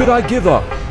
should I give up?